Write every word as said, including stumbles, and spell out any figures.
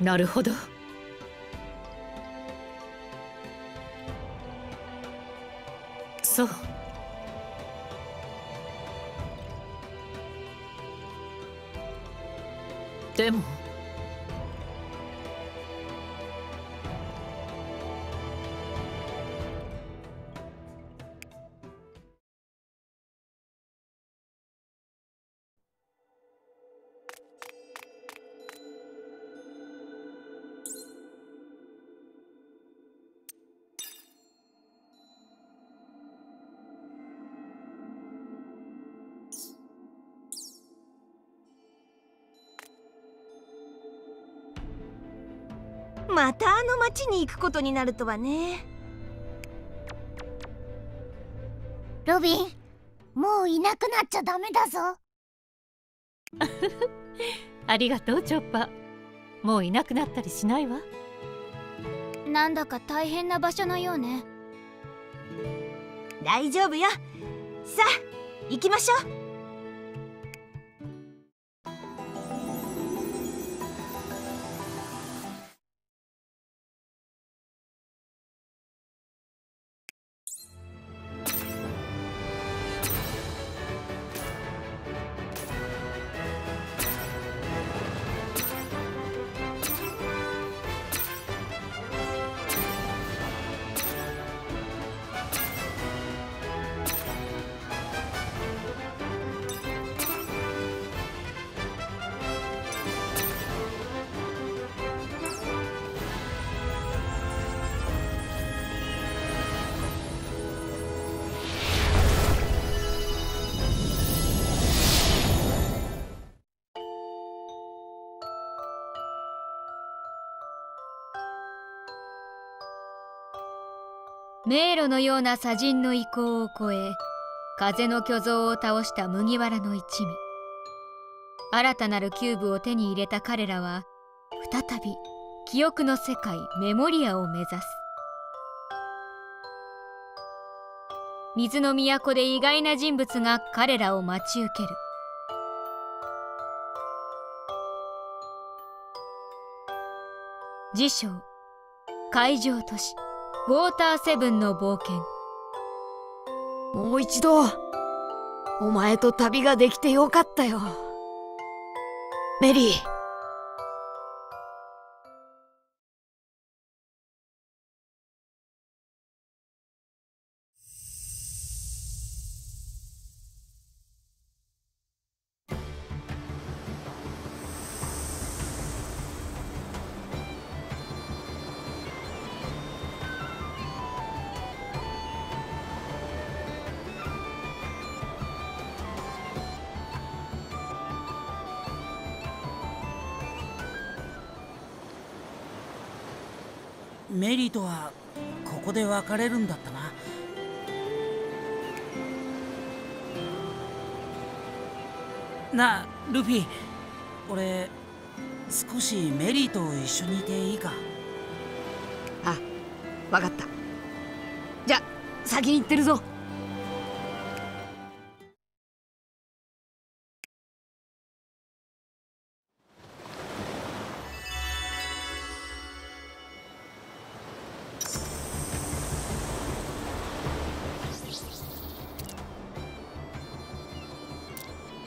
なるほど。そう。でもまたあの町に行くことになるとはね。ロビン、もういなくなっちゃダメだぞ。ありがとうチョッパー。もういなくなったりしないわ。なんだか大変な場所のようね。大丈夫よ。さあ行きましょう。迷路のような砂塵の遺構を越え、風の巨像を倒した麦わらの一味、新たなるキューブを手に入れた彼らは再び記憶の世界メモリアを目指す。水の都で意外な人物が彼らを待ち受ける。辞書海上都市ウォーターセブンの冒険。もう一度お前と旅ができてよかったよ、メリー。メリーとはここで別れるんだったな。なあルフィ、俺少しメリーと一緒にいていいか？あ、分かった。じゃあ先に行ってるぞ。